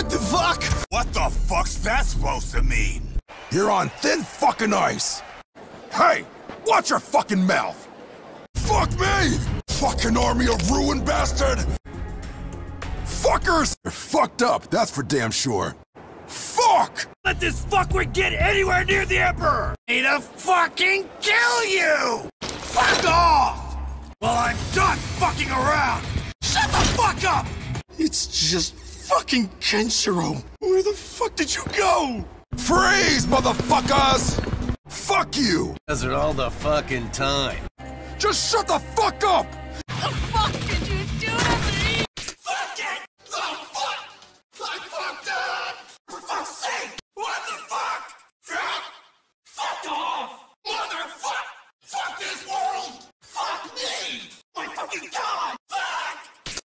What the fuck? What the fuck's that supposed to mean? You're on thin fucking ice. Hey, watch your fucking mouth. Fuck me! Fucking army of ruined bastard! Fuckers! You're fucked up, that's for damn sure. Fuck! Let this fuckwit get anywhere near the Emperor! Need to fucking kill you! Fuck off! Well, I'm done fucking around! Shut the fuck up! It's just fucking Kenshiro. Where the fuck did you go? Freeze, motherfuckers! Fuck you! Does it all the fucking time. Just shut the fuck up!